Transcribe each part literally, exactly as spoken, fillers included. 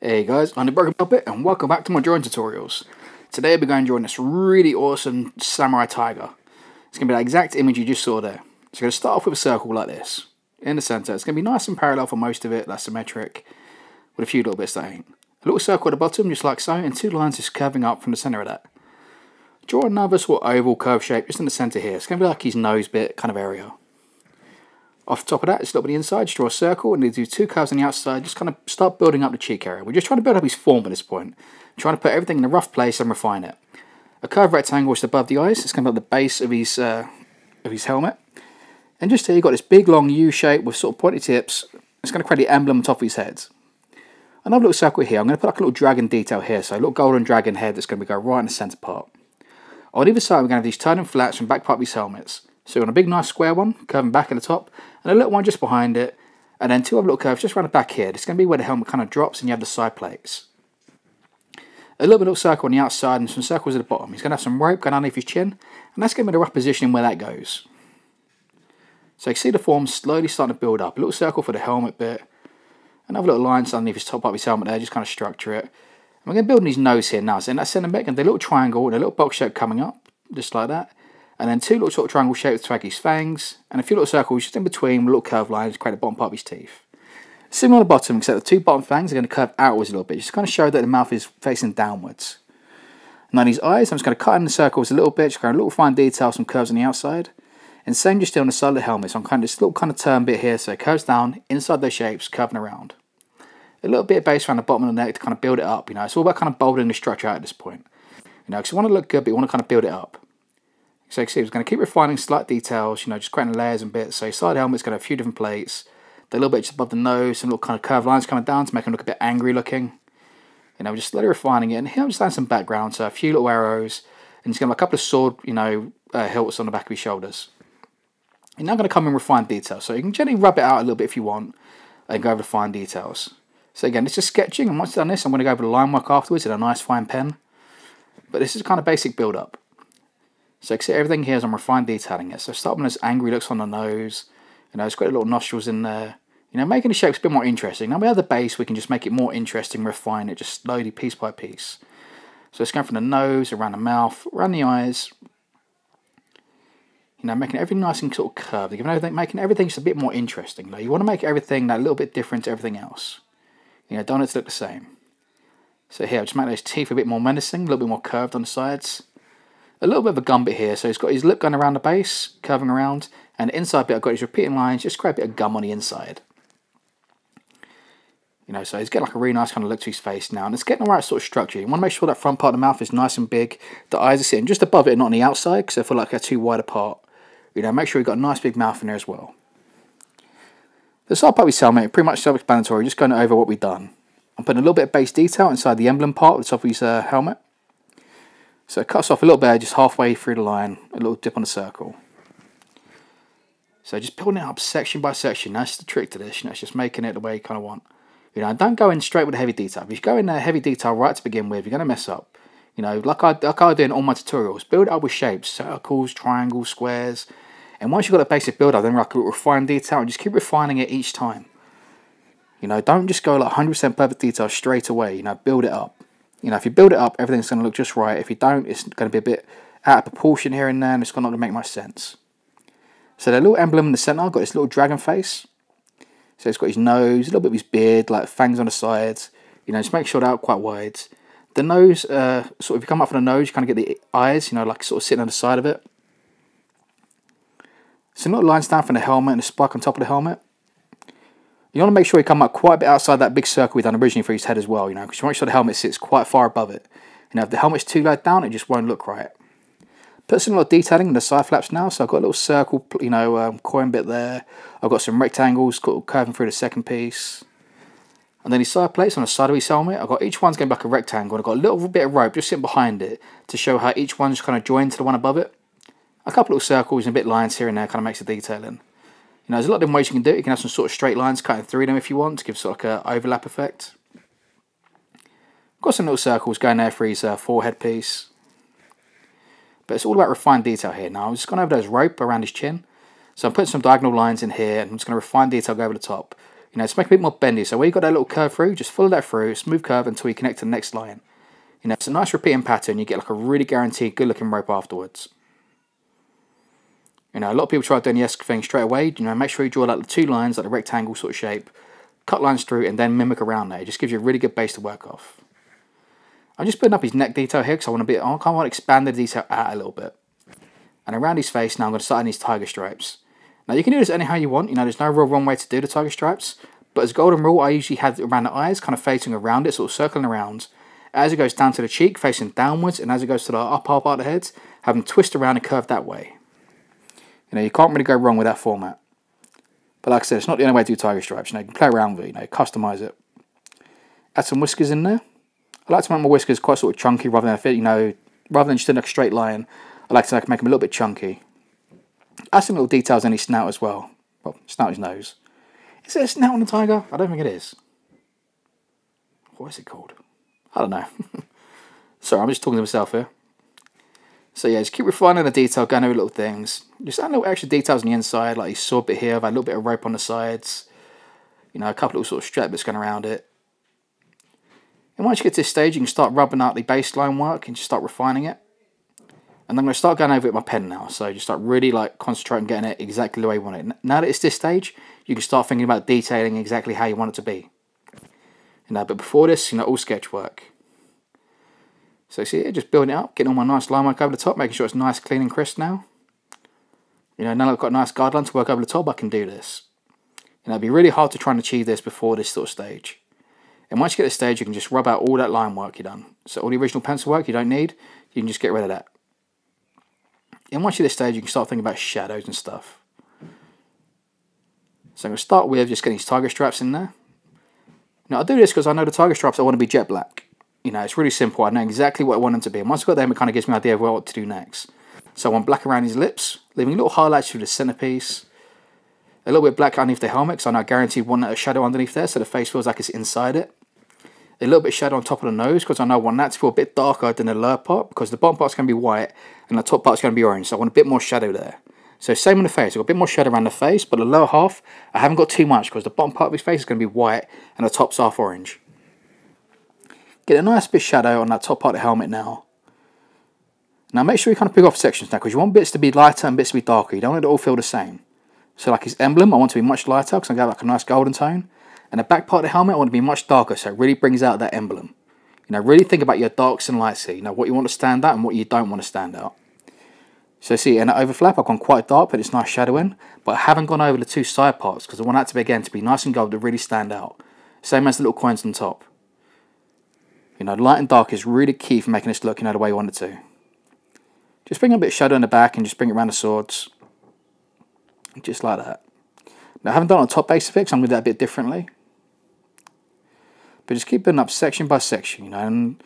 Hey guys, I'm the Broken Puppet and welcome back to my drawing tutorials. Today we're going to draw this really awesome samurai tiger. It's going to be the exact image you just saw there. So we're going to start off with a circle like this, in the centre. It's going to be nice and parallel for most of it, that's symmetric, with a few little bits that ain't. A little circle at the bottom, just like so, and two lines just curving up from the centre of that. Draw another sort of oval curve shape just in the centre here. It's going to be like his nose bit kind of area. Off the top of that, just a little bit of the inside, just draw a circle and do two curves on the outside, just kind of start building up the cheek area. We're just trying to build up his form at this point. We're trying to put everything in a rough place and refine it. A curved rectangle just above the eyes, it's going to be like the base of his, uh, of his helmet. And just here you've got this big long U shape with sort of pointy tips. It's going to create the emblem on top of his head. Another little circle here, I'm going to put like a little dragon detail here, so a little golden dragon head that's going to go right in the centre part. On either side we're going to have these turning flats from back part of his helmets. So on a big nice square one, curving back at the top, and a little one just behind it, and then two other little curves just around the back here. It's going to be where the helmet kind of drops and you have the side plates. A little bit of a circle on the outside and some circles at the bottom. He's going to have some rope going underneath his chin, and that's going to be the rough positioning where that goes. So you can see the form slowly starting to build up. A little circle for the helmet bit, another little line underneath his top part of his helmet there, just kind of structure it. And we're going to build on his nose here now. So in that centre bit, going to do a little triangle and a little box shape coming up, just like that. And then two little sort of triangle shapes to make his fangs, and a few little circles just in between with little curved lines to create the bottom part of his teeth. Similar on the bottom, except the two bottom fangs are going to curve outwards a little bit, just to kind of show that the mouth is facing downwards. And on his eyes, I'm just going to cut in the circles a little bit, just going a little fine detail, some curves on the outside. And same just here on the side of the helmet, so I'm kind of this little kind of turn bit here, so it curves down, inside those shapes, curving around. A little bit of base around the bottom of the neck to kind of build it up, you know, it's all about kind of bolding the structure out at this point. You know, because you want to look good, but you want to kind of build it up. So you can see it's going to keep refining slight details, you know, just creating layers and bits. So side helmet's got a few different plates. A little bit just above the nose, some little kind of curved lines coming down to make them look a bit angry looking. You know, just slowly refining it. And here I'm just adding some background, so a few little arrows. And he's going to have a couple of sword, you know, uh, hilts on the back of his shoulders. You're now going to come in refine details. So you can gently rub it out a little bit if you want and go over the fine details. So again, this is sketching. And once I've done this, I'm going to go over the line work afterwards in a nice fine pen. But this is kind of basic build-up. So you can see everything here is on refined detailing it. So start with those angry looks on the nose. You know, it's got little nostrils in there. You know, making the shapes a bit more interesting. Now we have the base, we can just make it more interesting, refine it just slowly, piece by piece. So it's going from the nose, around the mouth, around the eyes. You know, making everything nice and sort of curved. Giving everything, making everything just a bit more interesting. Like you want to make everything that little bit different to everything else. You know, don't let it look the same. So here, I'll just make those teeth a bit more menacing, a little bit more curved on the sides. A little bit of a gumbit here, so he's got his lip going around the base, curving around, and the inside bit I've got his repeating lines, just create a bit of gum on the inside. You know, so he's getting like a really nice kind of look to his face now, and it's getting the right sort of structure. You want to make sure that front part of the mouth is nice and big, the eyes are sitting just above it and not on the outside, because they feel like they're too wide apart. You know, make sure you've got a nice big mouth in there as well. The side part we sell, mate, pretty much self-explanatory, just going over what we've done. I'm putting a little bit of base detail inside the emblem part, at the top of his uh, helmet. So it cuts off a little bit, just halfway through the line, a little dip on the circle. So just building it up section by section, that's the trick to this, you know, it's just making it the way you kind of want. You know, don't go in straight with the heavy detail. If you go in there heavy detail right to begin with, you're going to mess up. You know, like I, like I do in all my tutorials, build it up with shapes, circles, triangles, squares. And once you've got a basic build up, then like a little refined detail, and just keep refining it each time. You know, don't just go like one hundred percent perfect detail straight away, you know, build it up. You know, if you build it up, everything's going to look just right. If you don't, it's going to be a bit out of proportion here and there, and it's not going to make much sense. So the little emblem in the centre, I've got this little dragon face. So it's got his nose, a little bit of his beard, like fangs on the sides. You know, just make sure they're out quite wide. The nose, uh, sort of if you come up from the nose, you kind of get the eyes, you know, like sort of sitting on the side of it. So not lines down from the helmet and the spike on top of the helmet. You want to make sure you come up quite a bit outside that big circle we done originally for his head as well, you know, because you want to make sure the helmet sits quite far above it. You know, if the helmet's too low down, it just won't look right. Put some little detailing in the side flaps now, so I've got a little circle, you know, um, coin bit there. I've got some rectangles curving through the second piece. And then his side plates on the side of his helmet, I've got each one's going back a rectangle, and I've got a little bit of rope just sitting behind it to show how each one's kind of joined to the one above it. A couple little circles and a bit of lines here and there kind of makes the detailing. You know, there's a lot of different ways you can do it. You can have some sort of straight lines cutting through them if you want to give sort of like an overlap effect. Got some little circles going there for his uh, forehead piece. But it's all about refined detail here. Now I'm just going over those rope around his chin. So I'm putting some diagonal lines in here and I'm just going to refine detail go over the top. You know, to make it a bit more bendy. So where you've got that little curve through, just follow that through, smooth curve until you connect to the next line. You know, it's a nice repeating pattern. You get like a really guaranteed good looking rope afterwards. You know, a lot of people try doing the esque thing straight away. You know, make sure you draw like the two lines, like the rectangle sort of shape, cut lines through and then mimic around there. It just gives you a really good base to work off. I'm just putting up his neck detail here because I want to be, I kind of want to expand the detail out a little bit. And around his face now I'm going to start in these tiger stripes. Now you can do this anyhow you want, you know, there's no real wrong way to do the tiger stripes, but as a golden rule I usually have around the eyes kind of facing around it, sort of circling around. As it goes down to the cheek, facing downwards, and as it goes to the upper part of the head, have them twist around and curve that way. You know, you can't really go wrong with that format. But like I said, it's not the only way to do tiger stripes, you know, you can play around with it, you know, customise it. Add some whiskers in there. I like to make my whiskers quite sort of chunky rather than a fit, you know, rather than just in like a straight line. I like to like, make them a little bit chunky. Add some little details in his snout as well. Well, snout his nose. Is it a snout on a tiger? I don't think it is. What is it called? I don't know. Sorry, I'm just talking to myself here. So yeah, just keep refining the detail, going over little things. Just add little extra details on the inside, like his sword bit here. I've had a little bit of rope on the sides. You know, a couple of little sort of strap bits going around it. And once you get to this stage, you can start rubbing out the baseline work and just start refining it. And I'm going to start going over it with my pen now. So just start really like concentrating on getting it exactly the way you want it. Now that it's this stage, you can start thinking about detailing exactly how you want it to be. You know, but before this, you know, all sketch work. So see here, just building it up, getting all my nice line work over the top, making sure it's nice, clean and crisp now. You know, now that I've got a nice guideline to work over the top, I can do this. You know, it'd be really hard to try and achieve this before this sort of stage. And once you get to this stage, you can just rub out all that line work you've done. So all the original pencil work you don't need, you can just get rid of that. And once you're at this stage, you can start thinking about shadows and stuff. So I'm going to start with just getting these tiger straps in there. Now I do this because I know the tiger straps I want to be jet black. You know, it's really simple. I know exactly what I want them to be. And once I've got them, it kind of gives me an idea of what to do next. So I want black around his lips, leaving little highlights through the centerpiece. A little bit black underneath the helmet, because I know I guarantee one of shadow underneath there, so the face feels like it's inside it. A little bit of shadow on top of the nose, because I know I want that to feel a bit darker than the lower part, because the bottom part's going to be white, and the top part's going to be orange, so I want a bit more shadow there. So same on the face, I've got a bit more shadow around the face, but the lower half, I haven't got too much, because the bottom part of his face is going to be white, and the top's half orange. Get a nice bit of shadow on that top part of the helmet now. Now make sure you kind of pick off sections now, because you want bits to be lighter and bits to be darker, you don't want it to all feel the same. So like his emblem, I want to be much lighter because I got like a nice golden tone. And the back part of the helmet, I want to be much darker, so it really brings out that emblem. You know, really think about your darks and lights here. You know, what you want to stand out and what you don't want to stand out. So see, in the overflap, I've gone quite dark, but it's nice shadowing. But I haven't gone over the two side parts because I want that to be, again, to be nice and gold to really stand out. Same as the little coins on top. You know, light and dark is really key for making this look, you know, the way you want it to. Just bring a bit of shadow in the back and just bring it around the swords. Just like that. Now I haven't done it on the top base of it, so I'm going to do that a bit differently. But just keep building up section by section, you know, and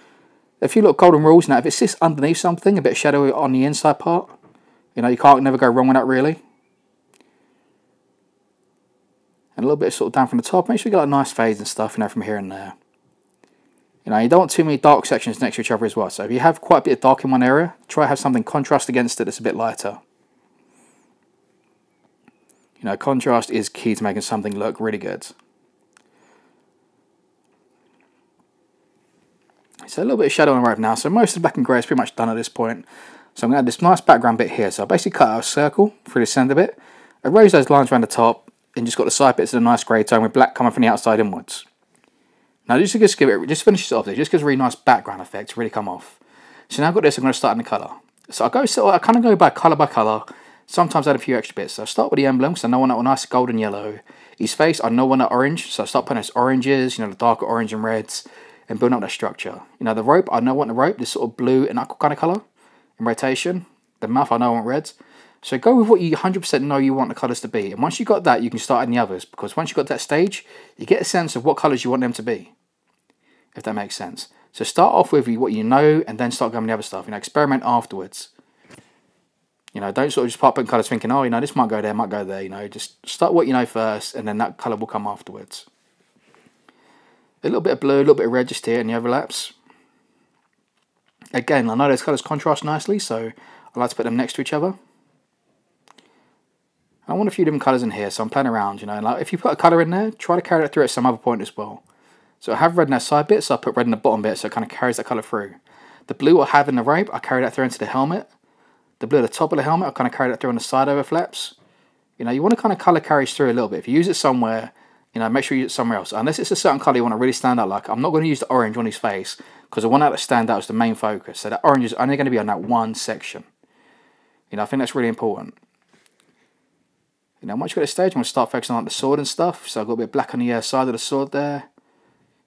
a few little golden rules. Now if it sits underneath something, a bit of shadow on the inside part, you know, you can't never go wrong with that really. And a little bit sort of down from the top, make sure you get like nice fades and stuff, you know, from here and there. You know, you don't want too many dark sections next to each other as well, so if you have quite a bit of dark in one area, try to have something contrast against it that's a bit lighter. You know, contrast is key to making something look really good. So a little bit of shadow on the rope now. So most of the black and grey is pretty much done at this point. So I'm going to add this nice background bit here. So I basically cut out a circle through the centre bit, erase those lines around the top, and just got the side bits in a nice grey tone with black coming from the outside inwards. Now just to just give it, just finish this off there. Just gives a really nice background effect to really come off. So now I've got this. I'm going to start in the colour. So I go, so I kind of go by colour by colour. Sometimes add a few extra bits. So I start with the emblem because I know I want that nice golden yellow. His face, I know I want that orange, so I start putting those oranges, you know, the darker orange and reds, and building up that structure. You know, the rope, I know I want the rope, this sort of blue and aqua kind of colour, in rotation. The mouth, I know I want reds. So go with what you one hundred percent know you want the colours to be. And once you've got that, you can start adding the others, because once you've got that stage, you get a sense of what colours you want them to be, if that makes sense. So start off with what you know, and then start going with the other stuff. You know, experiment afterwards. You know, don't sort of just pop in colours thinking, oh, you know, this might go there, might go there, you know. Just start what you know first, and then that colour will come afterwards. A little bit of blue, a little bit of red just here in the overlaps. Again, I know those colours contrast nicely, so I like to put them next to each other. I want a few different colours in here, so I'm playing around, you know, and like, if you put a colour in there, try to carry it through at some other point as well. So I have red in that side bit, so I put red in the bottom bit, so it kind of carries that colour through. The blue I have in the rope, I carry that through into the helmet. The blue at the top of the helmet, I kind of carry that through on the side over flaps. You know, you want to kind of colour carries through a little bit. If you use it somewhere, you know, make sure you use it somewhere else. Unless it's a certain colour you want to really stand out, like I'm not going to use the orange on his face, because the one that stands out is the main focus. So that orange is only going to be on that one section. You know, I think that's really important. You know, once you get to the stage, I'm going to start focusing on like, the sword and stuff. So I've got a bit of black on the uh, side of the sword there.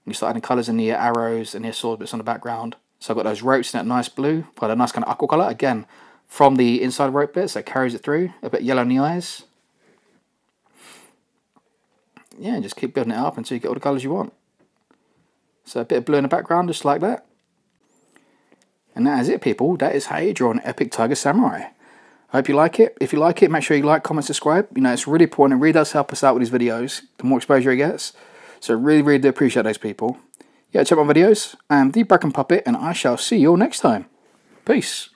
You start adding colours in the uh, arrows and the sword bits on the background. So I've got those ropes in that nice blue, well, a nice kind of aqua colour. Again, from the inside rope bit, so it carries it through. A bit yellow in the eyes. Yeah, and just keep building it up until you get all the colours you want. So a bit of blue in the background, just like that. And that is it, people. That is how you draw an epic Tiger Samurai. I hope you like it. If you like it, make sure you like, comment, subscribe. You know, it's really important. It really does help us out with these videos, the more exposure it gets. So really, really do appreciate those people. Yeah, check my videos. I am the Broken Puppet, and I shall see you all next time. Peace.